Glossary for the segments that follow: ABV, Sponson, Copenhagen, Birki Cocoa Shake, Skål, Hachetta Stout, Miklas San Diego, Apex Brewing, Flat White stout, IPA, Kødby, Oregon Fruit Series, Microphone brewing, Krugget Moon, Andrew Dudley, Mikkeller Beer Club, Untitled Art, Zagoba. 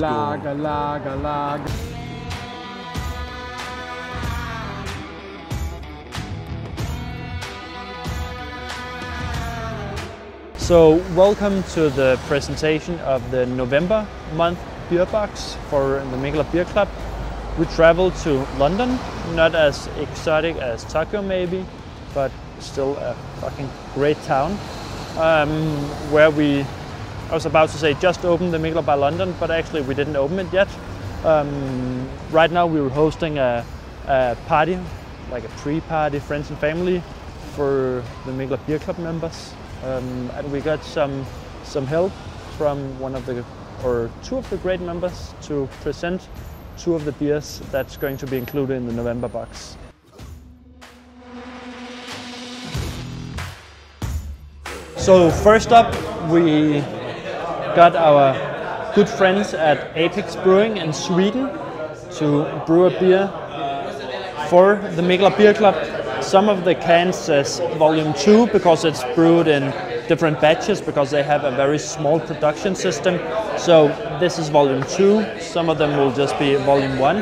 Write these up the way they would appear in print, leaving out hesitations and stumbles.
Lager. So welcome to the presentation of the November month beer box for the Mikkeller Beer Club. We traveled to London, not as exotic as Tokyo maybe, but still a fucking great town. Where I was about to say just opened the Mikkeller by London, but actually we didn't open it yet. Right now we were hosting a party, like a pre-party, friends and family, for the Mikkeller Beer Club members. And we got some help from two of the great members to present two of the beers that's going to be included in the November box. So first up, we got our good friends at Apex Brewing in Sweden to brew a beer for the Mikkeller Beer Club. Some of the cans says volume 2 because it's brewed in different batches because they have a very small production system. So this is volume 2, some of them will just be volume 1.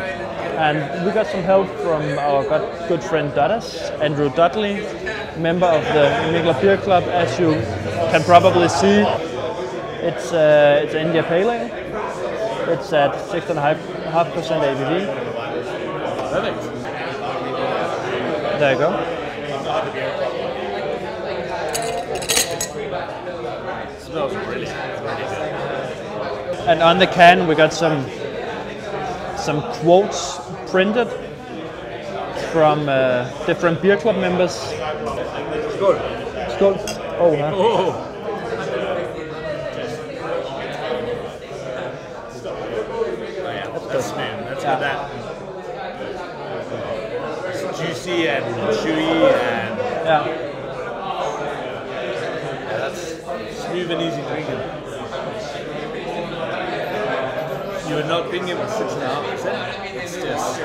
And we got some help from our good friend Dottas, Andrew Dudley, member of the Mikkeller Beer Club. As you can probably see, it's India Pale Ale. It's at 6.5% ABV. Perfect. There you go. Smells brilliant. And on the can we got some quotes printed from different beer club members. Skål. Skål. Oh, huh? Oh. And chewy and yeah, that's smooth and easy drinking. You would not think it was 6.5%. It's just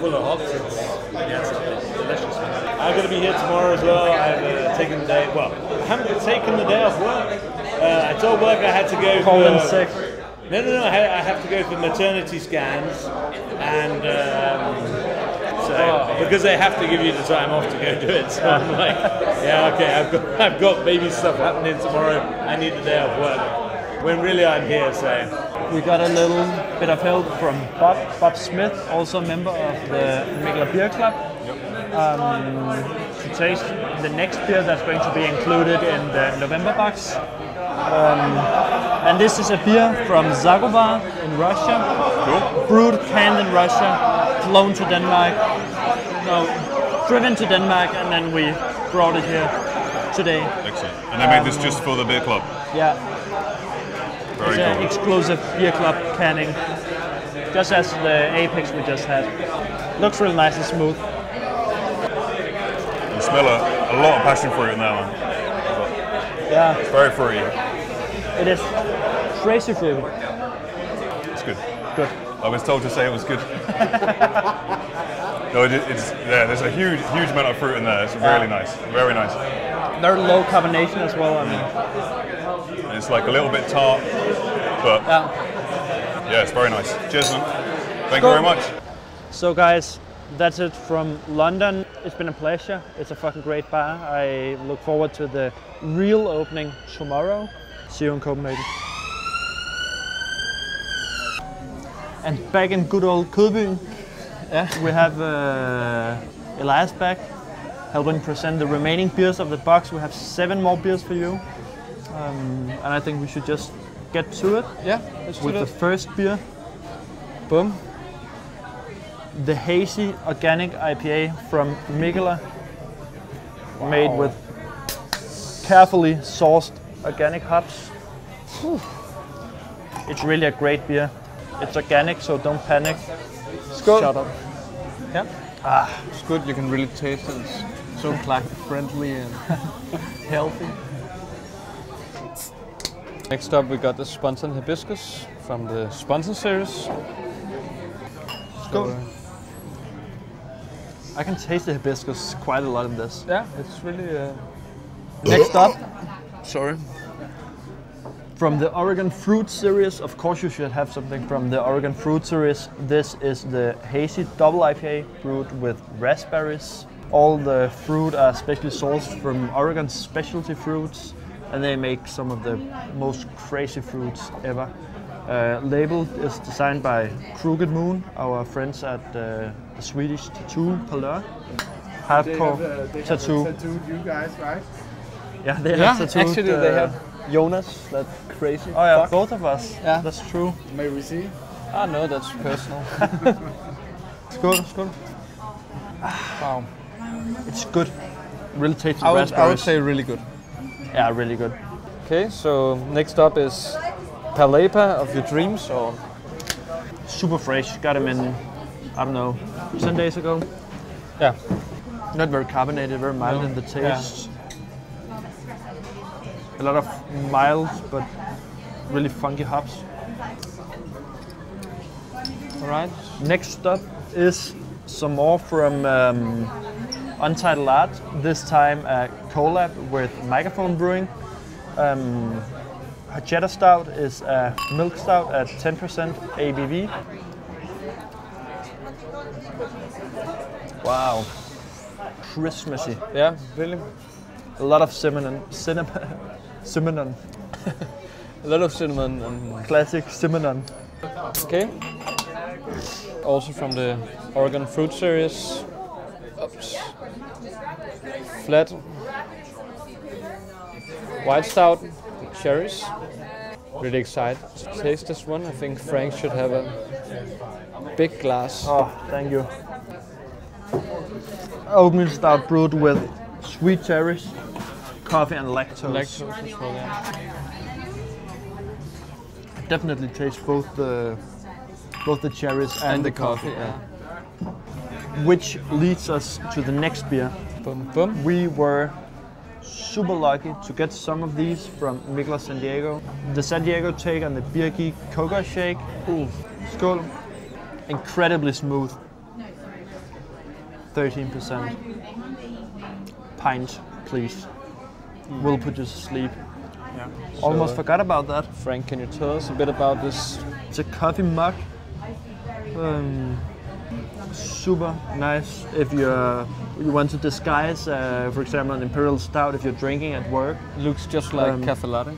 full of hops. It's delicious. I'm going to be here tomorrow as well. I've taken the day. Well, I haven't taken the day off work. I told work I had to go. Colin's sick. No. I have to go for maternity scans and. Because they have to give you the time off to go do it, so I'm like, yeah, okay, I've got baby stuff happening tomorrow, I need the day off work, when really I'm here, so. We got a little bit of help from Bob Smith, also a member of the Mikkeller Beer Club, to taste the next beer that's going to be included in the November box. And this is a beer from Zagoba in Russia, cool. Brewed, canned in Russia. Flown to Denmark, no, driven to Denmark, and then we brought it here today. Excellent. And they made this just for the beer club? Yeah. Very cool. An exclusive beer club canning, just as the Apex we just had. Looks really nice and smooth. You smell a lot of passion fruit in that one. Yeah. It's very fruity. It is crazy fruity. It's good. Good. I was told to say it was good. No, there's a huge amount of fruit in there. It's really nice, very nice. They're low carbonation as well. I mean, and it's like a little bit tart, but yeah, it's very nice. Cheers, man. Thank you very much. So, guys, that's it from London. It's been a pleasure. It's a fucking great bar. I look forward to the real opening tomorrow. See you in Copenhagen. And back in good old Kødby, we have Elias back, helping present the remaining beers of the box. We have 7 more beers for you, and I think we should just get to it. Yeah, with the first beer. Boom. The Hazy Organic IPA from Mikkeller, made with carefully sourced organic hops. Whew. It's really a great beer. It's organic, so don't panic. It's good. Shut up. Yeah. Ah, it's good. You can really taste it. It's so climate-friendly and healthy. Next up, we got the Sponson Hibiscus from the Sponson series. It's good. I can taste the hibiscus quite a lot in this. Yeah, it's really. Next up. Sorry. From the Oregon Fruit Series, of course you should have something from the Oregon Fruit Series. This is the hazy double IPA brewed with raspberries. All the fruit are specially sourced from Oregon's specialty fruits, and they make some of the most crazy fruits ever. Label is designed by Krugget Moon, our friends at the Swedish tattoo parlor. Hardcore tattoo. Have tattooed you guys, right? Yeah, they have tattooed. Actually, they have Jonas, that crazy. Oh yeah, fuck. Both of us. Yeah, that's true. May we see? Ah, no, that's personal. It's good. Wow. It's good. Really tasty raspberries. I would say really good. Yeah, really good. Okay, so next up is Palapa of your dreams, or super fresh. Got him in, I don't know, 10 days ago. Yeah. Not very carbonated, very mild in the taste. Yeah. A lot of mild but really funky hops. All right. Next up is some more from Untitled Art, this time a collab with Microphone Brewing. Hachetta Stout is a milk stout at 10% ABV. Wow, Christmassy. Yeah, really. A lot of cinnamon. A lot of cinnamon. And classic cinnamon. Okay. Also from the Oregon Fruit Series. Oops. Flat White Stout with cherries. Really excited to taste this one. I think Frank should have a big glass. Oh, thank you. Oatmeal stout brewed with sweet cherries, coffee and lactose as well, yeah. I definitely taste both the cherries and the coffee. Yeah. Which leads us to the next beer. Boom, boom. We were super lucky to get some of these from Miklas San Diego. The San Diego take on the Birki Cocoa Shake. Ooh, skål. Incredibly smooth. 13%. Pint, please. We'll put you to sleep. Yeah. Almost forgot about that. Frank, can you tell us a bit about this? It's a coffee mug. Super nice if you want to disguise, for example, an imperial stout if you're drinking at work. Looks just like cafe latte.